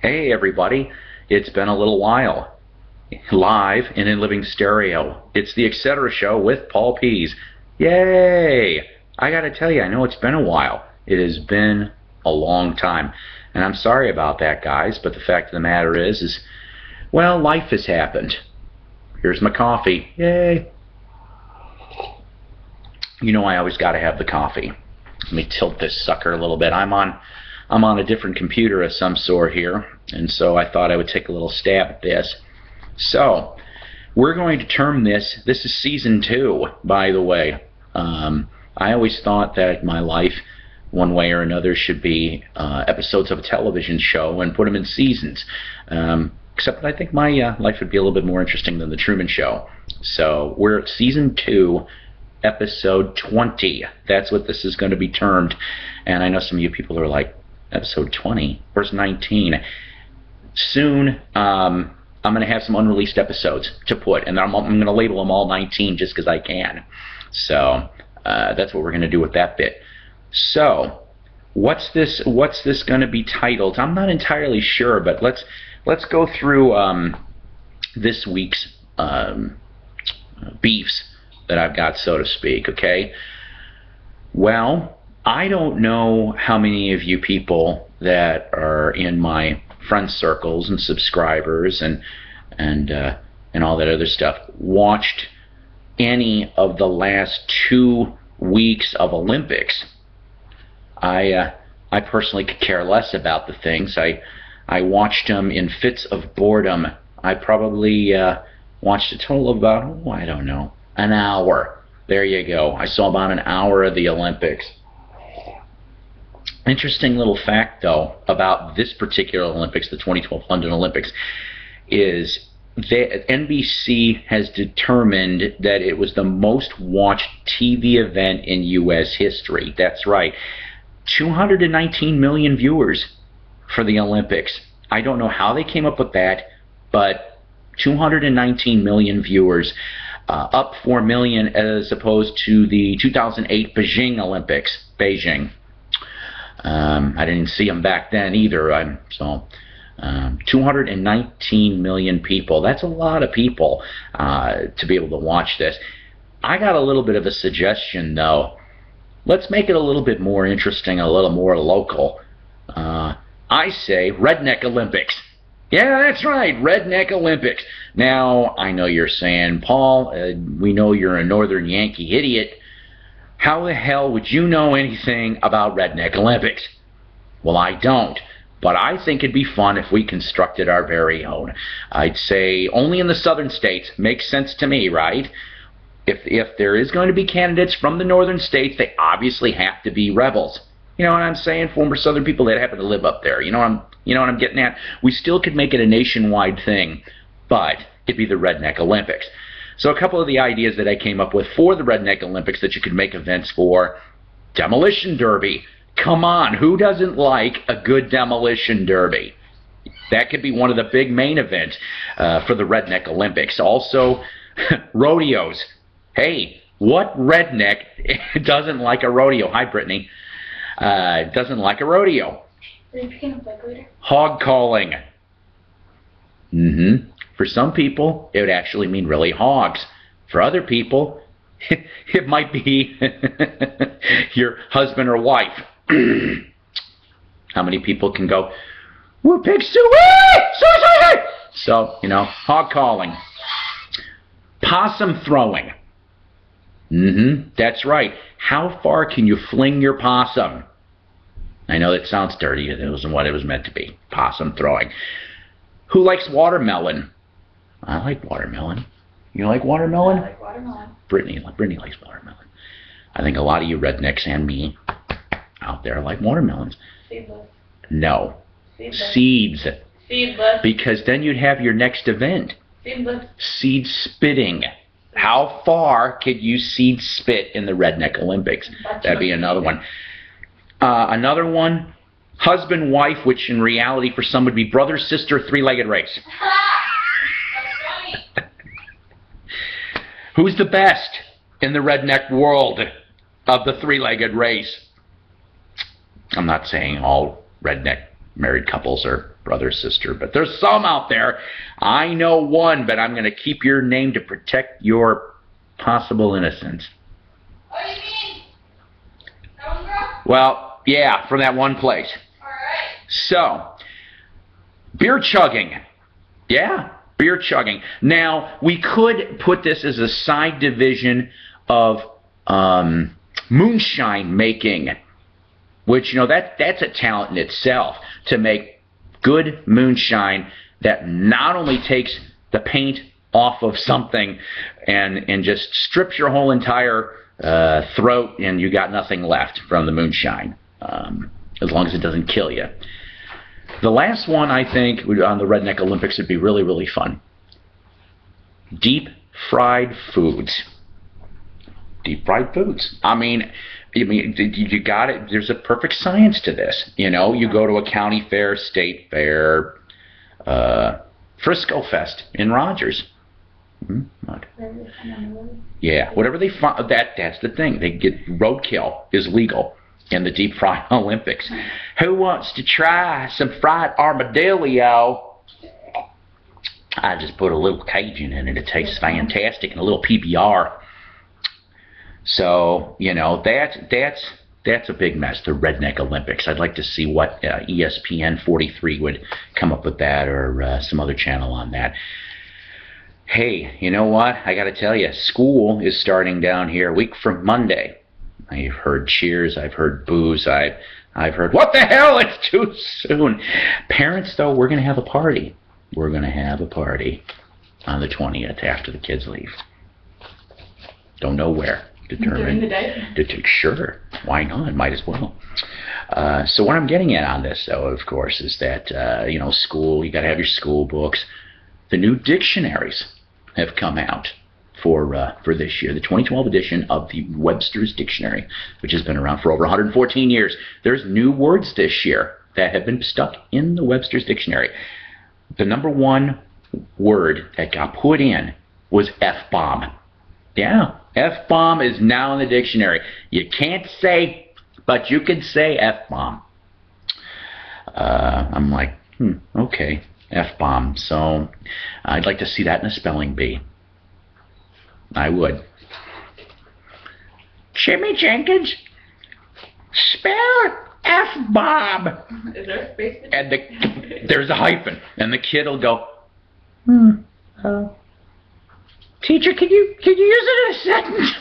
Hey everybody, it's been a little while. Live and in living stereo. It's the Etc. Show with Paul Pease. Yay! I gotta tell you, I know it's been a while. It has been a long time. And I'm sorry about that, guys, but the fact of the matter is well, life has happened. Here's my coffee. Yay! You know I always gotta have the coffee. Let me tilt this sucker a little bit. I'm on a different computer of some sort here, and so I thought I would take a little stab at this. So we're going to term this is season 2, by the way. I always thought that my life one way or another should be episodes of a television show and put them in seasons, except that I think my life would be a little bit more interesting than The Truman Show. So we're at season 2, episode 20. That's what this is going to be termed. And I know some of you people are like, episode 20, verse 19. Soon, I'm going to have some unreleased episodes to put, and I'm going to label them all 19 just because I can. So that's what we're going to do with that bit. So what's this going to be titled? I'm not entirely sure, but let's go through this week's beefs that I've got, so to speak. Okay. Well, I don't know how many of you people that are in my friend circles and subscribers and all that other stuff watched any of the last 2 weeks of Olympics. I personally could care less about the things. I watched them in fits of boredom. I probably watched a total of about, I don't know, an hour. There you go. I saw about an hour of the Olympics. Interesting little fact, though, about this particular Olympics, the 2012 London Olympics, is that NBC has determined that it was the most watched TV event in U.S. history. That's right. 219 million viewers for the Olympics. I don't know how they came up with that, but 219 million viewers, up 4 million as opposed to the 2008 Beijing Olympics. Beijing. I didn't see them back then either. 219 million people. That's a lot of people to be able to watch this. I got a little bit of a suggestion, though. Let's make it a little bit more interesting, a little more local. I say Redneck Olympics. Yeah, that's right, Redneck Olympics. Now, I know you're saying, Paul, we know you're a Northern Yankee idiot. How the hell would you know anything about Redneck Olympics? Well, I don't, but I think it'd be fun if we constructed our very own. I'd say only in the southern states. Makes sense to me, right? If there is going to be candidates from the northern states, they obviously have to be rebels. You know what I'm saying? Former southern people that happen to live up there. You know what I'm getting at? We still could make it a nationwide thing, but it'd be the Redneck Olympics. So a couple of the ideas that I came up with for the Redneck Olympics that you could make events for: demolition derby. Come on, who doesn't like a good demolition derby? That could be one of the big main events for the Redneck Olympics. Also, rodeos. Hey, what redneck doesn't like a rodeo? Hi, Brittany. Doesn't like a rodeo. Are you picking up bike later? Hog calling. Mm-hmm. For some people, it would actually mean really hogs. For other people, it might be your husband or wife. How many people can go, we'll pick suicide! So, you know, hog calling. Possum throwing. Mm-hmm, that's right. How far can you fling your possum? I know that sounds dirty. It wasn't what it was meant to be. Possum throwing. Who likes watermelon? I like watermelon. You like watermelon? I like watermelon. Brittany likes watermelon. I think a lot of you rednecks and me out there like watermelons. Seedless. No. Seedless. Seeds. Seedless. Because then you'd have your next event. Seedless. Seed spitting. How far could you seed spit in the Redneck Olympics? That'd be another one. Another one, husband-wife, which in reality for some would be brother-sister three-legged race. Who's the best in the redneck world of the three-legged race? I'm not saying all redneck married couples are brother, sister, but there's some out there. I know one, but I'm going to keep your name to protect your possible innocence. What do you mean? Well, yeah, from that one place. All right. So, beer chugging. Yeah, beer chugging. Now, we could put this as a side division of moonshine making, which, you know, that's a talent in itself, to make good moonshine that not only takes the paint off of something and just strips your whole entire throat, and you got nothing left from the moonshine, as long as it doesn't kill you. The last one, I think, on the Redneck Olympics would be really, really fun. Deep fried foods. Deep fried foods. I mean, you got it. There's a perfect science to this. You know, you go to a county fair, state fair, Frisco Fest in Rogers. Yeah, whatever they find, that's the thing. They get roadkill is legal in the deep fried Olympics. Who wants to try some fried armadillo? I just put a little Cajun in it. It tastes fantastic, and a little PBR. So, you know, that's a big mess, the Redneck Olympics. I'd like to see what ESPN 43 would come up with that, or some other channel on that. Hey, you know what? I got to tell you, school is starting down here a week from Monday. I've heard cheers. I've heard boos. I've heard, what the hell? It's too soon. Parents, though, we're going to have a party. We're going to have a party on the 20th after the kids leave. Don't know where. Determined. During the day? Sure. Why not? Might as well. So what I'm getting at on this, though, of course, is that, you know, school, you got to have your school books. The new dictionaries have come out for this year. The 2012 edition of the Webster's Dictionary, which has been around for over 114 years. There's new words this year that have been stuck in the Webster's Dictionary. The number one word that got put in was F-bomb. Yeah. F-bomb is now in the dictionary. You can't say, but you can say F-bomb. I'm like, okay, F-bomb. So I'd like to see that in a spelling bee. I would. Jimmy Jenkins, spell F-bomb. Is there a space between? And there's a hyphen. And the kid will go, oh. Teacher, can you use it in a sentence?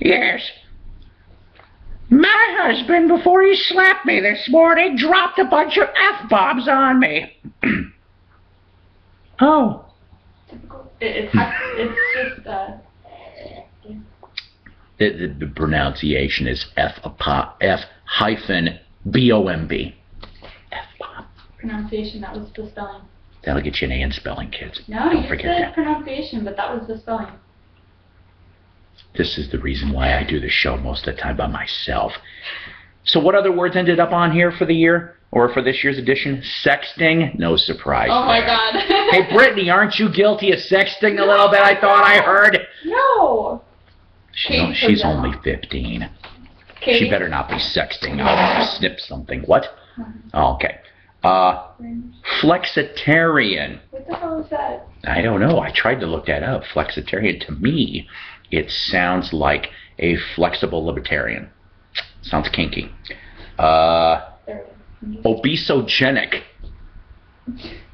Yes. My husband, before he slapped me this morning, dropped a bunch of F-bombs on me. Oh. It's just the pronunciation is F-hyphen B-O-M-B. F-bomb. Pronunciation, that was the spelling. That'll get you an A in spelling, kids. No, don't forget that. You said pronunciation, but that was the spelling. This is the reason why I do the show most of the time by myself. So what other words ended up on here for the year, or for this year's edition? Sexting, no surprise. Oh, my God. Hey, Brittany, aren't you guilty of sexting a little bit? I thought I heard. No. She's only 15. Kate? She better not be sexting. I'll snip something. What? Oh, okay. Flexitarian. What the hell is that? I don't know. I tried to look that up. Flexitarian. To me, it sounds like a flexible libertarian. Sounds kinky. Obesogenic.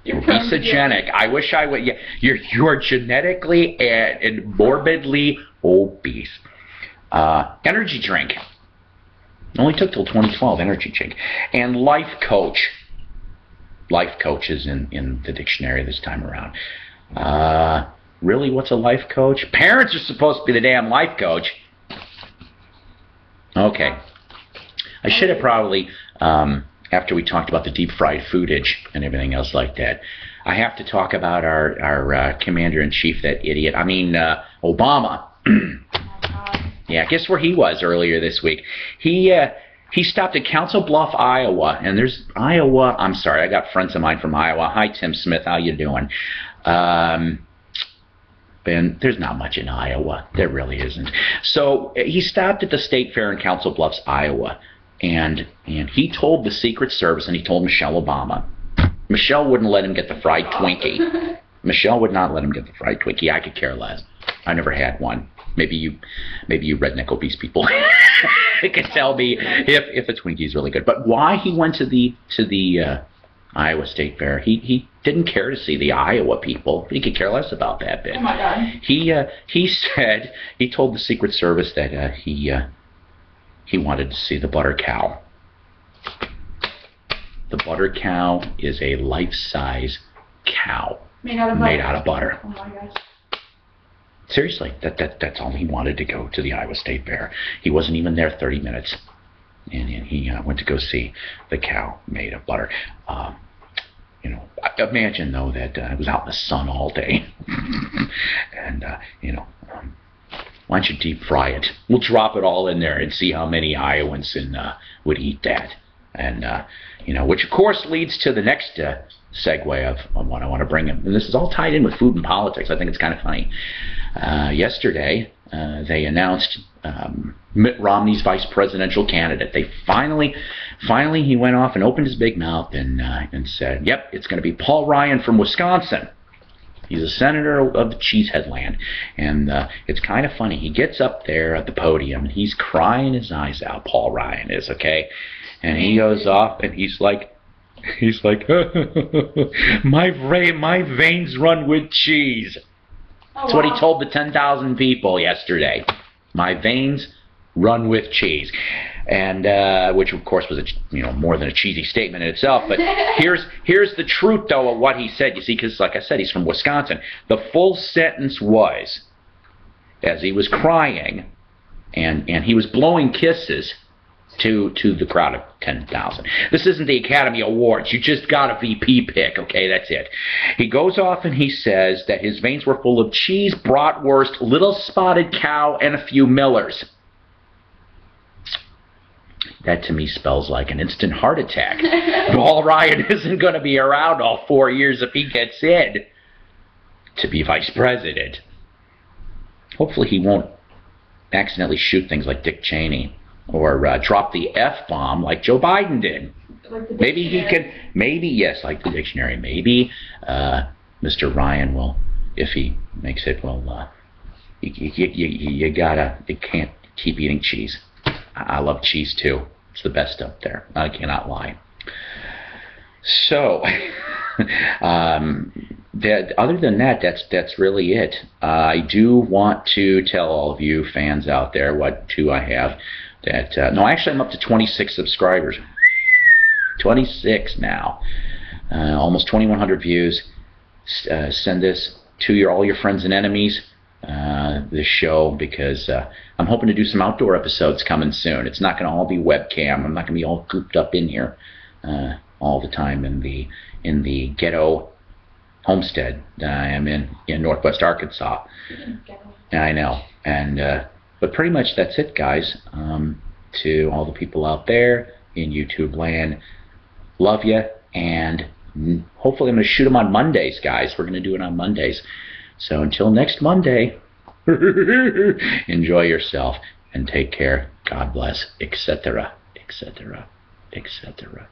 Obesogenic. I wish I would. Yeah, you're genetically and morbidly obese. Energy drink. It only took till 2012. Energy drink. And life coach. Life coaches in the dictionary this time around. Really, what's a life coach? Parents are supposed to be the damn life coach. Okay. I should have probably, after we talked about the deep fried foodage and everything else like that, I have to talk about our commander-in-chief, that idiot. I mean, Obama. Yeah, guess where he was earlier this week. He stopped at Council Bluff, Iowa, and there's Iowa. I'm sorry, I got friends of mine from Iowa. Hi, Tim Smith, how you doing? And there's not much in Iowa. There really isn't. So he stopped at the State Fair in Council Bluffs, Iowa, And he told the Secret Service, and he told Michelle Obama. Michelle wouldn't let him get the fried Twinkie. Michelle would not let him get the fried Twinkie. I could care less. I never had one. Maybe you redneck obese people could tell me if a Twinkie is really good. But why he went to the Iowa State Fair? He didn't care to see the Iowa people. He could care less about that bit. Oh my God. He told the Secret Service that he wanted to see the butter cow. The butter cow is a life-size cow made out of butter. Oh my gosh. Seriously, that's all he wanted, to go to the Iowa State Fair. He wasn't even there 30 minutes, and he went to go see the cow made of butter. Imagine though that it was out in the sun all day, and why don't you deep fry it? We'll drop it all in there and see how many Iowans would eat that. And which of course leads to the next segue of what I want to bring in. And this is all tied in with food and politics. I think it's kind of funny. Yesterday, they announced Mitt Romney's vice presidential candidate. They finally, he went off and opened his big mouth and said, "Yep, it's going to be Paul Ryan from Wisconsin. He's a senator of the Cheesehead land." And it's kind of funny. He gets up there at the podium and he's crying his eyes out. Paul Ryan is, okay. And he goes off and he's like, my veins run with cheese. Oh, that's what he told the 10,000 people yesterday. My veins run with cheese. And which of course was more than a cheesy statement in itself. But here's the truth though of what he said. You see, because like I said, he's from Wisconsin. The full sentence was, as he was crying, and he was blowing kisses to the crowd of 10,000. This isn't the Academy Awards. You just got a VP pick, okay? That's it. He goes off and he says that his veins were full of cheese, bratwurst, little spotted cow, and a few Millers. That to me spells like an instant heart attack. Paul Ryan isn't going to be around all 4 years if he gets in to be vice president. Hopefully he won't accidentally shoot things like Dick Cheney, or drop the F-bomb like Joe Biden did. Like maybe he can, maybe, yes, like the dictionary, maybe Mr. Ryan will, if he makes it, well, you gotta, you can't keep eating cheese. I love cheese too. It's the best up there. I cannot lie. So, other than that, that's really it. I do want to tell all of you fans out there what two I have. That no, actually, I'm up to 26 subscribers. 26 now, almost 2,100 views. Send this to all your friends and enemies. This show, because I'm hoping to do some outdoor episodes coming soon. It's not going to all be webcam. I'm not going to be all cooped up in here all the time in the ghetto homestead that I am in Northwest Arkansas. I know, and. But pretty much that's it, guys. To all the people out there in YouTube land, love you, and hopefully I'm going to shoot them on Mondays, guys. We're going to do it on Mondays. So until next Monday, enjoy yourself and take care. God bless, etc., etc., etc.